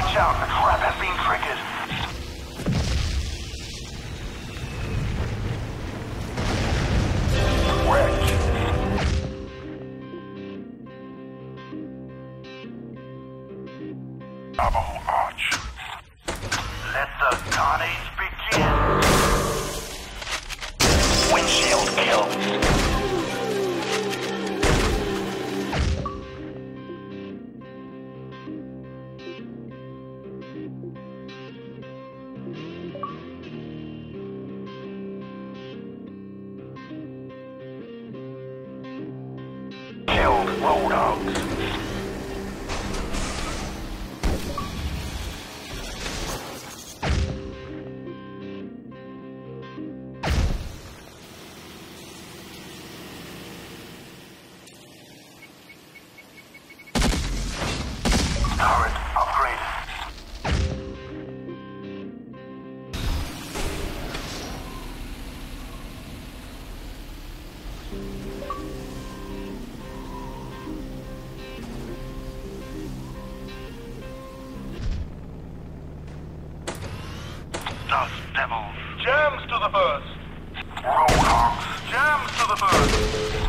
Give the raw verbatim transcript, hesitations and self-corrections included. Watch out, the trap has been triggered. Wedge. Double arch. Let the carnage begin. Windshield kill. Roadhogs. Turret upgraded. Dust devils. Jams to the burst. Roadhogs. Jams to the burst.